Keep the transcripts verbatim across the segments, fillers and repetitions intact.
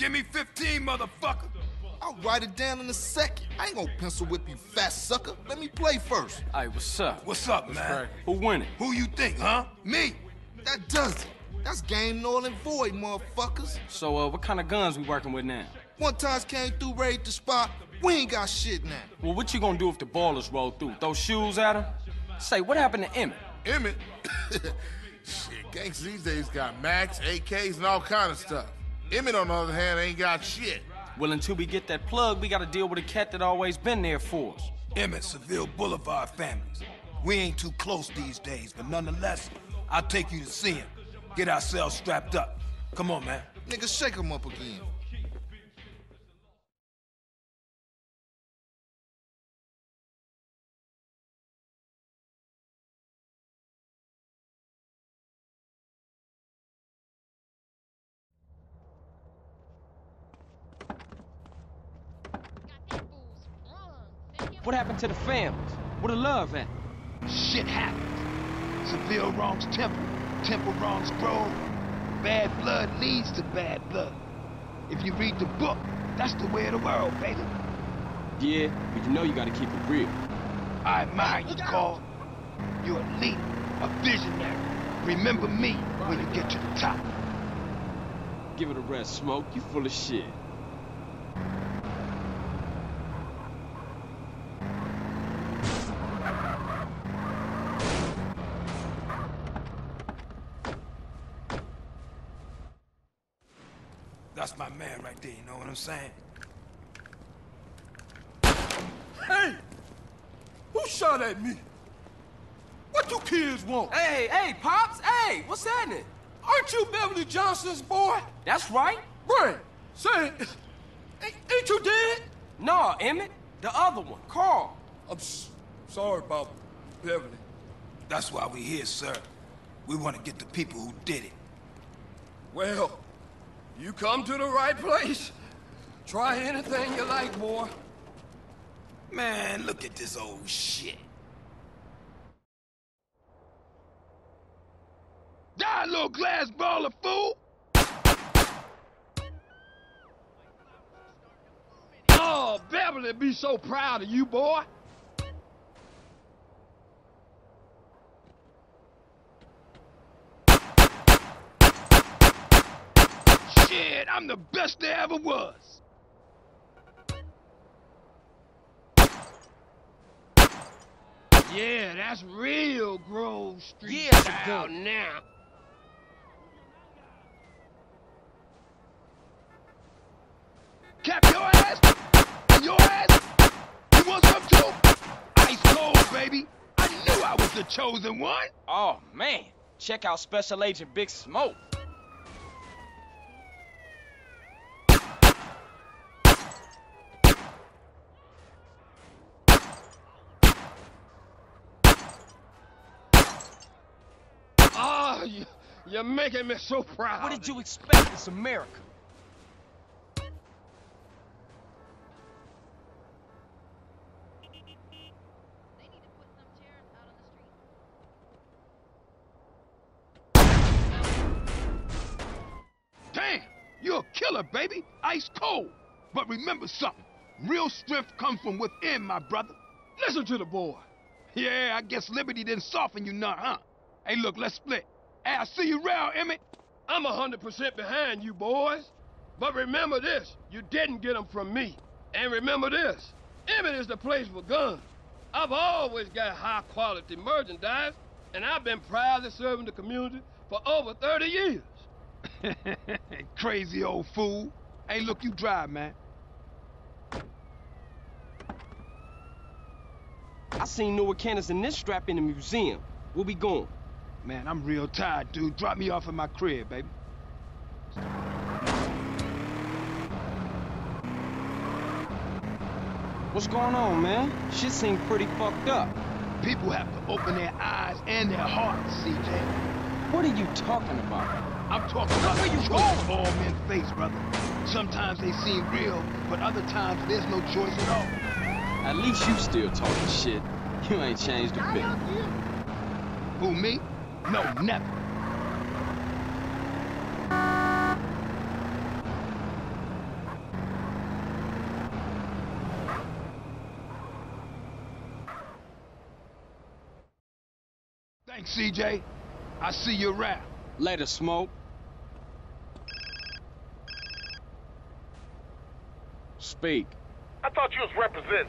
Give me fifteen, motherfucker. I'll write it down in a second. I ain't gonna pencil whip you, fat sucker. Let me play first. Hey, what's up? What's up, what's man? Cracking? Who winning? Who you think, huh? Me? That does it. That's game null and void, motherfuckers. So, uh, what kind of guns we working with now? One times came through, raided the spot. We ain't got shit now. Well, what you gonna do if the ballers roll through? Throw shoes at him? Say, what happened to Emmett? Emmett? Shit, gangs these days got Max, A Ks, and all kind of stuff. Emmett, on the other hand, ain't got shit. Well, until we get that plug, we gotta deal with a cat that always been there for us. Emmett, Seville Boulevard families. We ain't too close these days, but nonetheless, I'll take you to see him. Get ourselves strapped up. Come on, man. Nigga, shake him up again. What happened to the families? Where the love at? Shit happened. Seville wrongs temple. Temple wrongs Grove. Bad blood leads to bad blood. If you read the book, that's the way of the world, baby. Yeah, but you know you gotta keep it real. I admire you, Carl. You're a leader, a visionary. Remember me when you get to the top. Give it a rest, Smoke. You full of shit. That's my man right there, you know what I'm saying? Hey! Who shot at me? What you kids want? Hey, hey, Pops, hey, what's happening? Aren't you Beverly Johnson's boy? That's right. Right. Say, ain't, ain't you dead? No, Emmett, the other one, Carl. I'm s sorry about Beverly. That's why we here, sir. We want to get the people who did it. Well... you come to the right place. Try anything you like, boy. Man, look at this old shit. Die, little glass baller, fool! Oh, Beverly be so proud of you, boy. Shit, I'm the best there ever was. Yeah, that's real Grove Street. Yeah, style now. Cap your ass and your ass. You want some too? Ice cold, baby. I knew I was the chosen one. Oh man, check out Special Agent Big Smoke. You're making me so proud. What did you expect? It's America. They need to put some chairs out on the street. Damn! You're a killer, baby. Ice cold. But remember something. Real strength comes from within, my brother. Listen to the boy. Yeah, I guess liberty didn't soften you none, huh? Hey, look, let's split. Hey, I see you around, Emmett. I'm one hundred percent behind you, boys. But remember this, you didn't get them from me. And remember this, Emmett is the place for guns. I've always got high-quality merchandise, and I've been proudly serving the community for over thirty years. Crazy old fool. Hey, look, you drive, man. I seen newer cannons in this strap in the museum. We'll be going. Man, I'm real tired, dude. Drop me off at my crib, baby. What's going on, man? Shit seems pretty fucked up. People have to open their eyes and their hearts, C J. What are you talking about? I'm talking about the choice all men face, brother. Sometimes they seem real, but other times there's no choice at all. At least you still talking shit. You ain't changed a bit. Who, me? No, never. Thanks, C J. I see you around. Later, Smoke. Speak. I thought you was representing.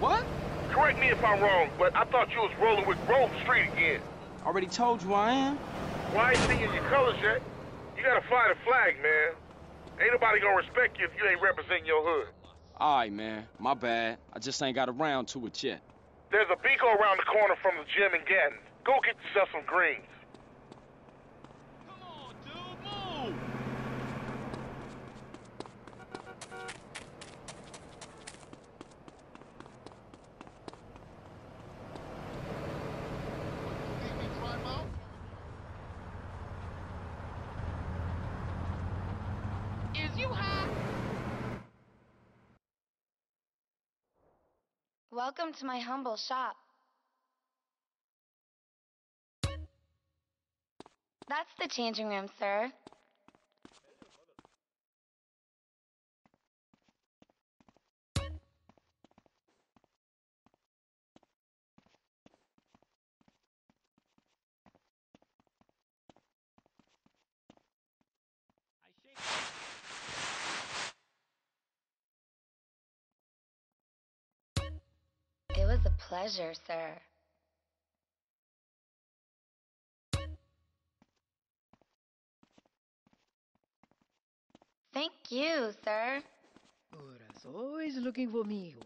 What? Correct me if I'm wrong, but I thought you was rolling with Grove Street again. Already told you I am. Why ain't seeing your colors yet? You gotta fly the flag, man. Ain't nobody gonna respect you if you ain't representing your hood. All right, man. My bad. I just ain't got around to it yet. There's a Beaco around the corner from the gym in Gatton. Go get yourself some greens. Come on, dude, move! Is you high? Welcome to my humble shop. That's the changing room, sir. It was a pleasure, sir. Thank you, sir. Ora's always looking for me.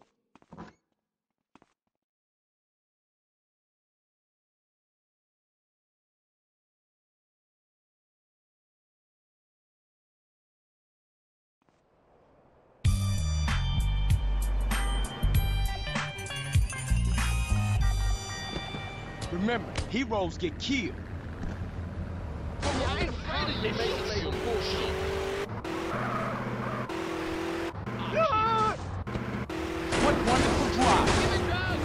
Remember, heroes get killed. I ain't proud of you, man. Bullshit. What wonderful drive! Give it down.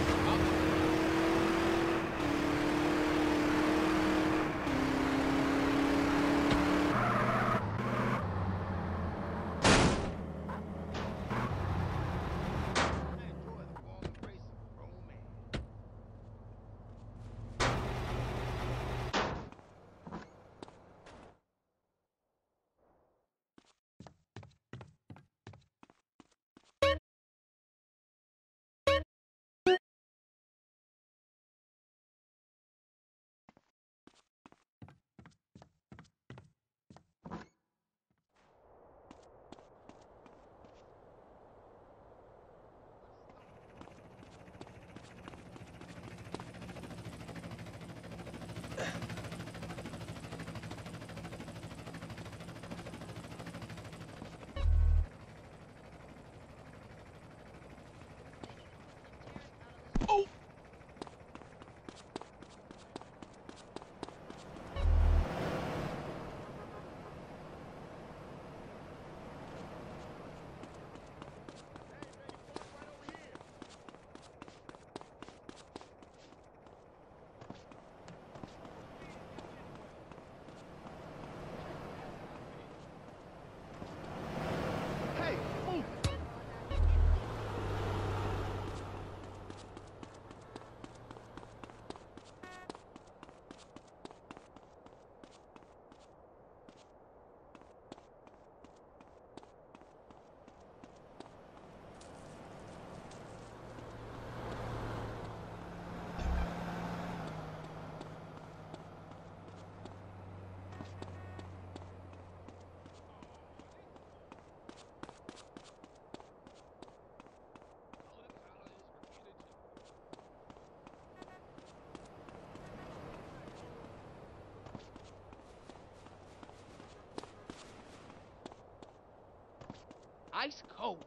Ice cold.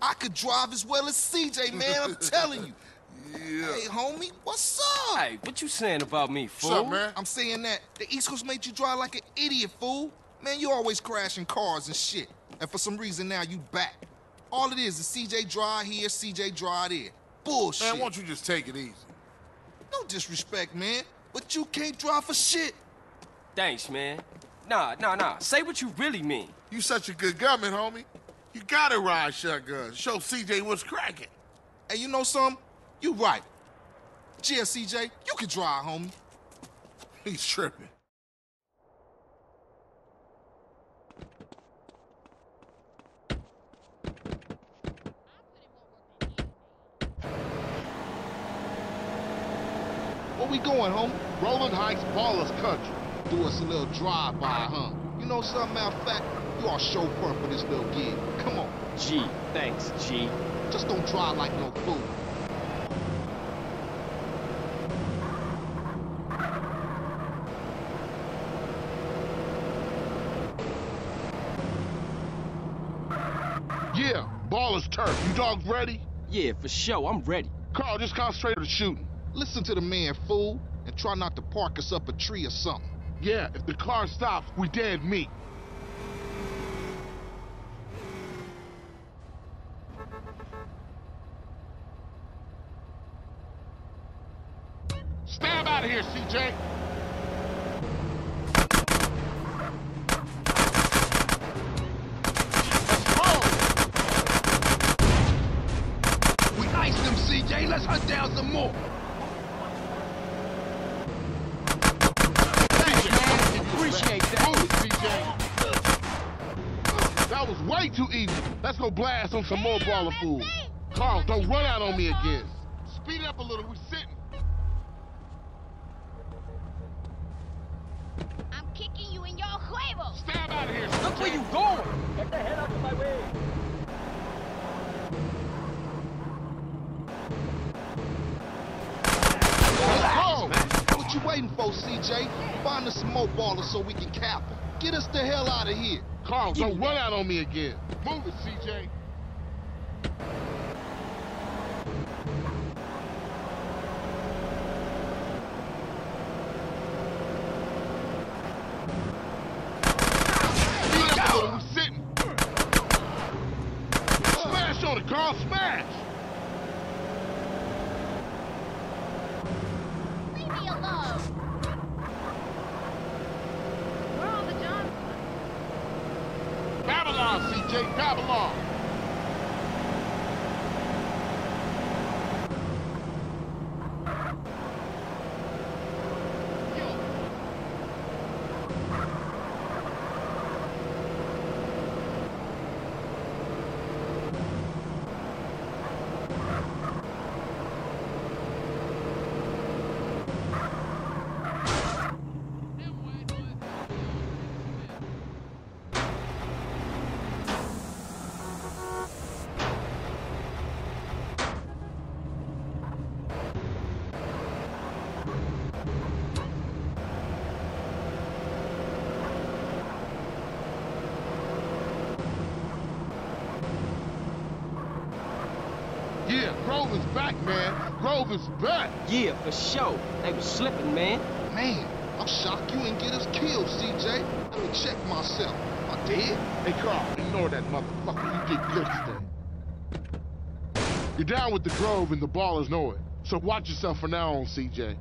I could drive as well as C J, man. I'm telling you. Yeah. Hey, homie, what's up? Hey, what you saying about me, fool? What's up, man? I'm saying that the East Coast made you drive like an idiot, fool. Man, you always crashing cars and shit. And for some reason now you back. All it is is C J drive here, C J drive there. Bullshit. Man, why don't you just take it easy? No disrespect, man, but you can't drive for shit. Thanks, man. Nah, nah, nah. Say what you really mean. You such a good gunman, homie. You gotta ride shotgun. Show C J what's cracking. And hey, you know something? You right. Cheers, C J. You can drive, homie. He's tripping. Where we going, homie? Roland Heights, Ballers Country. Do us a little drive-by, huh? You know something, matter of fact, you are chauffeur for this little gig. Come on. G, thanks, G. Just don't drive like no fool. Yeah, ball is turf. You dogs ready? Yeah, for sure, I'm ready. Carl, just concentrate on the shooting. Listen to the man, fool, and try not to park us up a tree or something. Yeah, if the car stops, we dead meat. Stab out of here, C J! Let's hunt down some more. Thank you, man. Appreciate that. Move it, C J. That was way too easy. Let's go blast on some more baller fools. Carl, don't run out on me again. Speed it up a little. We sitting. I'm kicking you in your huevo. Stab out of here. Look where you going. Get the hell out of my way. What you waiting for, C J? Find us some more ballers so we can cap them. Get us the hell out of here. Carl, don't run out on me again. Move it, C J. Smash on it, Carl, smash! C J, Babylon. Grove is back, man. Grove is back. Yeah, for sure. They was slipping, man. Man, I'm shocked you didn't get us killed, C J. Let me check myself. I did? Hey, Carl, ignore that motherfucker. You get good today. You're down with the Grove and the ballers know it. So watch yourself from now on, C J.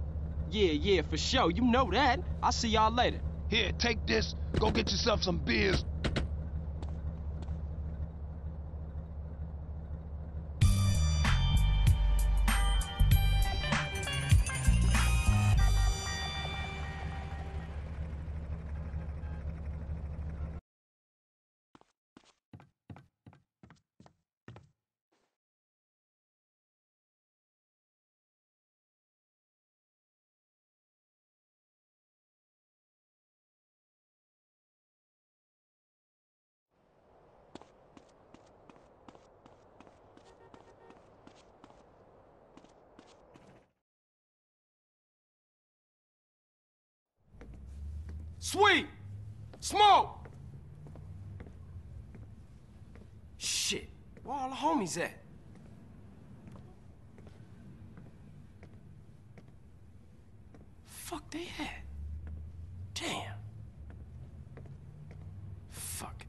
Yeah, yeah, for sure. You know that. I'll see y'all later. Here, take this. Go get yourself some beers. Sweet! Smoke! Shit, where all the homies at? Fuck they at? Damn. Fuck it.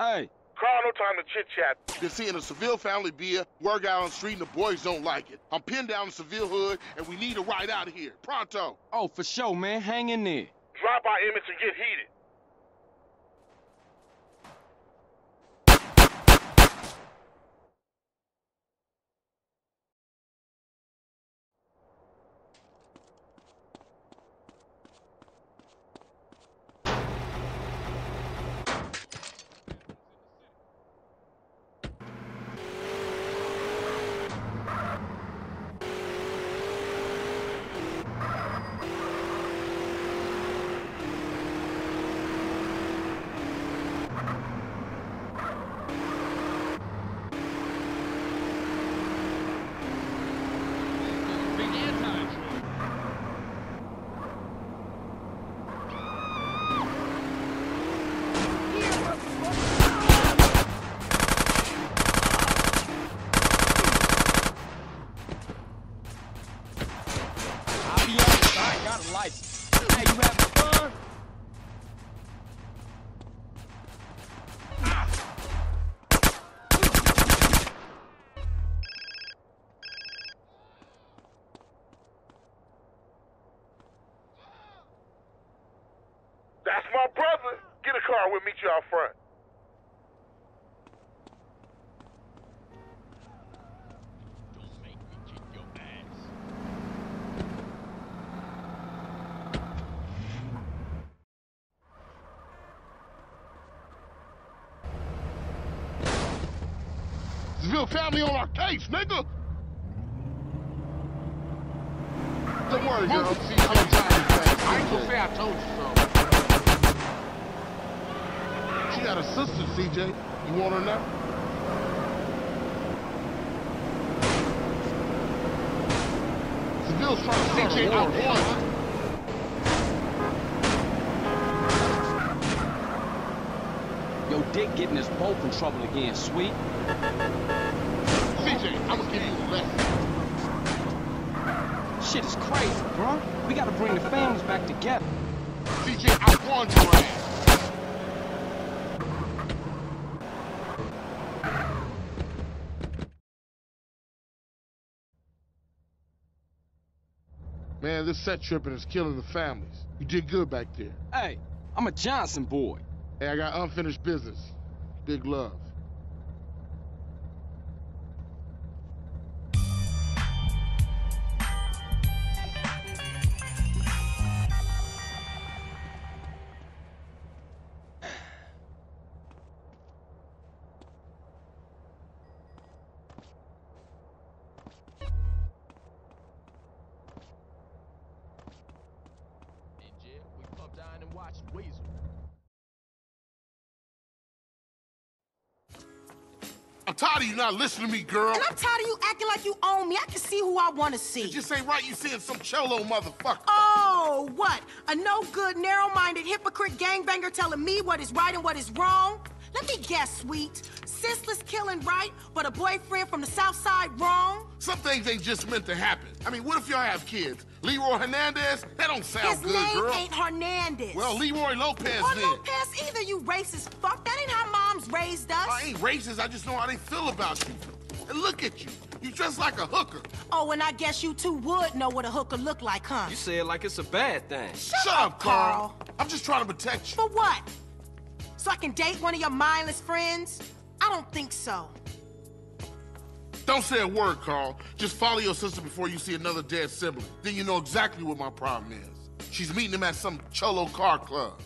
Hey, Carl, no time to chit-chat. They're seeing a Seville family beer, work out on the street, and the boys don't like it. I'm pinned down in Seville hood, and we need a ride out of here. Pronto. Oh, for sure, man. Hang in there. Drop by Emmett and get heated. We'll meet you out front. Seville family on our case, nigga. Don't worry, girl. I'm I ain't gonna say I told you so. She got a sister, C J. You want her now? Seville's trying to C J out one. Yo, Dick getting us both in trouble again, sweet. C J, I'm gonna give you a lesson. Shit is crazy, bro. We gotta bring the families back together. C J, I want your ass. Man, this set tripping is killing the families. You did good back there. Hey, I'm a Johnson boy. Hey, I got unfinished business. Big love. I'm tired of you not listening to me, girl. And I'm tired of you acting like you own me. I can see who I want to see. It just ain't right you seeing some cholo motherfucker. Oh, what? A no-good, narrow-minded hypocrite gangbanger telling me what is right and what is wrong? Let me guess, sweet. Senseless killing right, but a boyfriend from the south side wrong? Some things ain't just meant to happen. I mean, what if y'all have kids? Leroy Hernandez? That don't sound good, girl. His name ain't Hernandez. Well, Leroy Lopez then. Or Lopez either, you racist fuck. That ain't how moms raised us. I ain't racist. I just know how they feel about you. And look at you. You dress like a hooker. Oh, and I guess you two would know what a hooker look like, huh? You say it like it's a bad thing. Shut, Shut up, Carl. Carl. I'm just trying to protect you. For what? So I can date one of your mindless friends? I don't think so. Don't say a word, Carl. Just follow your sister before you see another dead sibling. Then you know exactly what my problem is. She's meeting him at some cholo car club.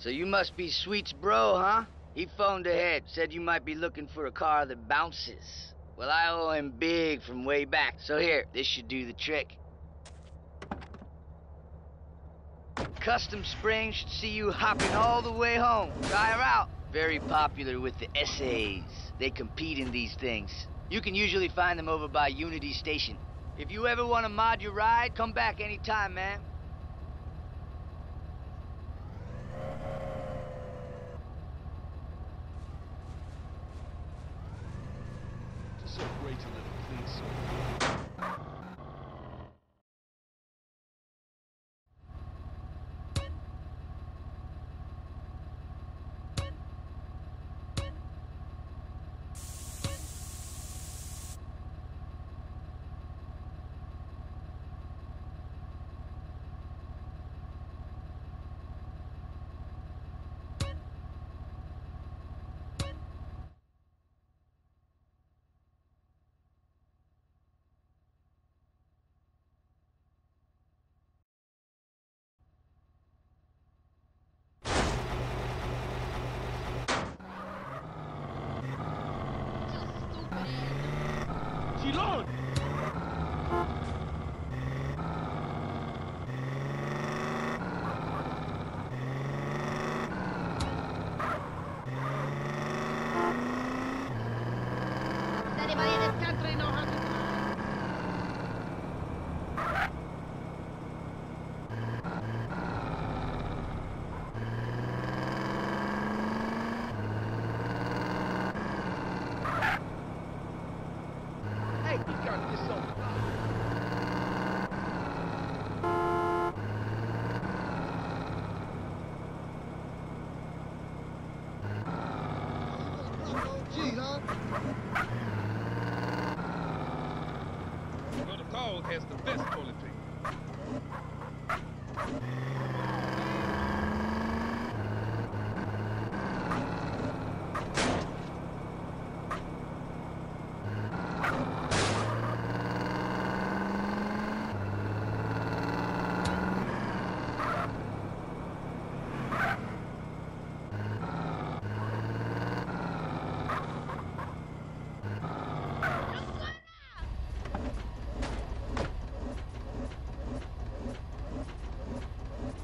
So you must be Sweet's bro, huh? He phoned ahead, said you might be looking for a car that bounces. Well, I owe him big from way back. So here, this should do the trick. Custom Springs should see you hopping all the way home. Try her out. Very popular with the S As. They compete in these things. You can usually find them over by Unity Station. If you ever want to mod your ride, come back anytime, man. Just so great to let it please.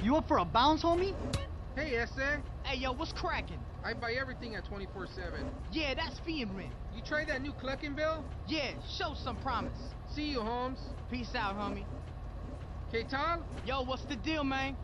You up for a bounce, homie? Hey, S A. Hey, yo, what's cracking? I buy everything at twenty-four seven. Yeah, that's fiend rent. You tried that new clucking bell? Yeah, show some promise. See you, Holmes. Peace out, homie. K-Tal? Yo, what's the deal, man?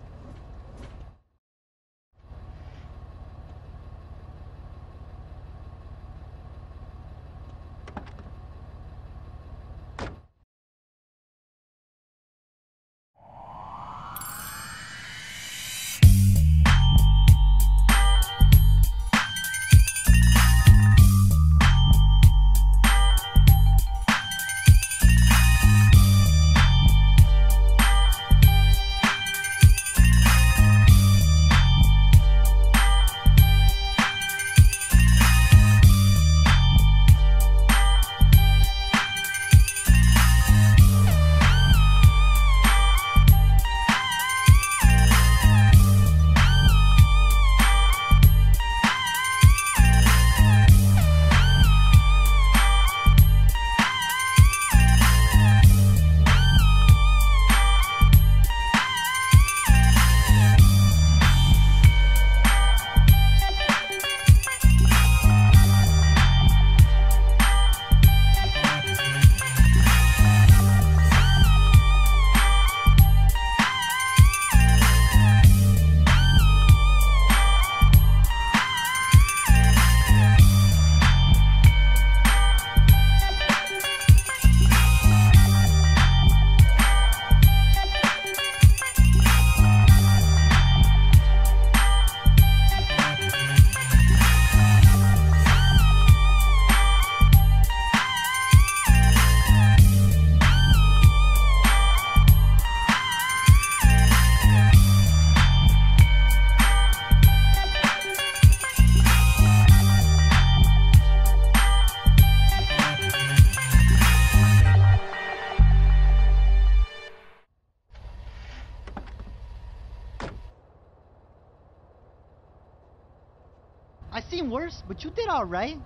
I seen worse, but you did all right.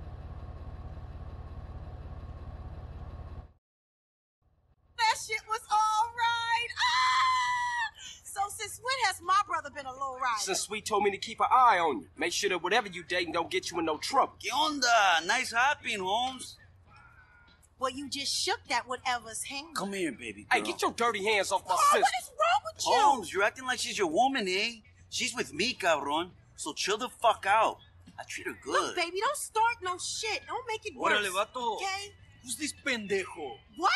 That shit was all right. Ah! So since when has my brother been a low rider? Since Sweet told me to keep an eye on you. Make sure that whatever you dating don't get you in no trouble. ¿Qué onda? Nice hopping, Holmes. Well, you just shook that whatever's hand. Come here, baby girl. Hey, get your dirty hands off my oh, sister. What is wrong with you? Holmes, you're acting like she's your woman, eh? She's with me, cabron. So chill the fuck out. I treat her good. Look, baby, don't start no shit. Don't make it worse. Órale, vato. Okay? Who's this pendejo? What?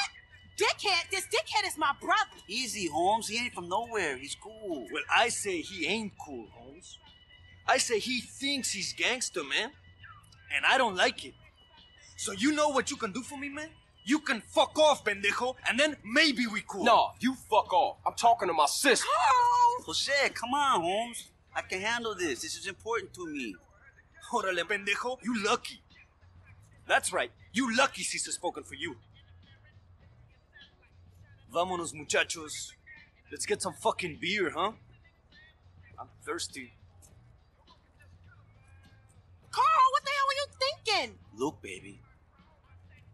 Dickhead? This dickhead is my brother. Easy, Holmes. He ain't from nowhere. He's cool. Well, I say he ain't cool, Holmes. I say he thinks he's gangster, man. And I don't like it. So you know what you can do for me, man? You can fuck off, pendejo, and then maybe we cool. No, you fuck off. I'm talking to my sister. Carl! Jose, come on, Holmes. I can handle this. This is important to me. Órale, pendejo, you lucky. That's right. You lucky, sister spoken for you. Vámonos, muchachos. Let's get some fucking beer, huh? I'm thirsty. Carl, what the hell were you thinking? Look, baby.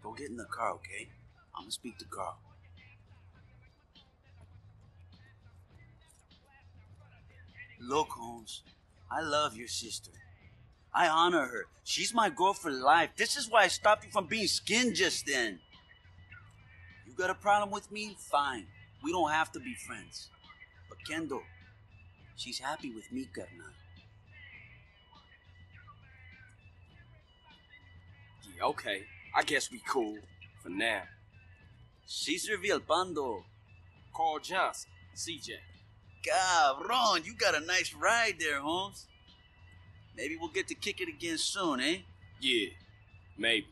Go get in the car, okay? I'm gonna speak to Carl. Look, Holmes, I love your sister. I honor her. She's my girl for life. This is why I stopped you from being skinned just then. You got a problem with me? Fine. We don't have to be friends. But Kendo, she's happy with me, carnal. Yeah, okay. I guess we cool, for now. Cesar Vialpando. Carl Johnson, C J. Cabron, you got a nice ride there, Holmes. Maybe we'll get to kick it again soon, eh? Yeah, maybe.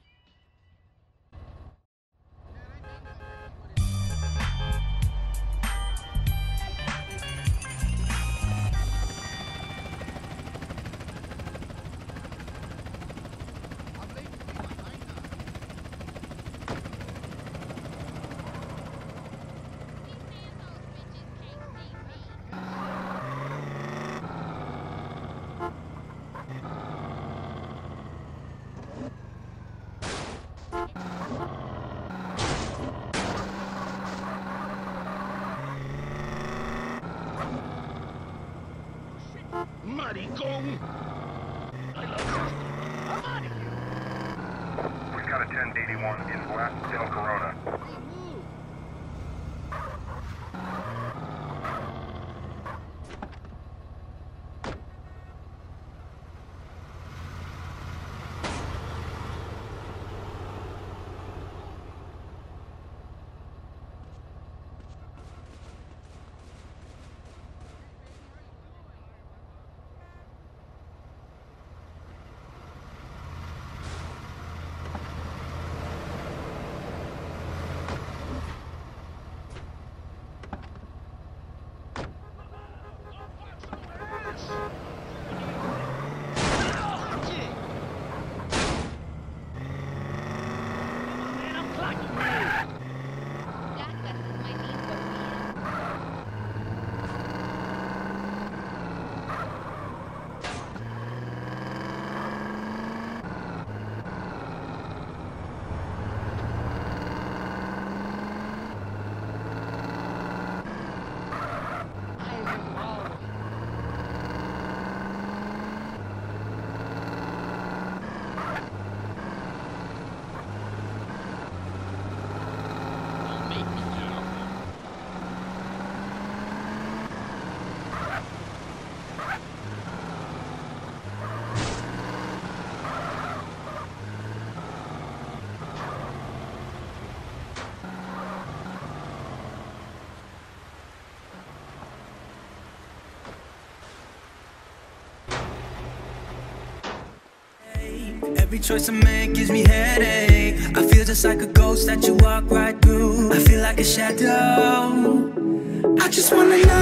Every choice I make gives me headache. I feel just like a ghost that you walk right through. I feel like a shadow. I just wanna know.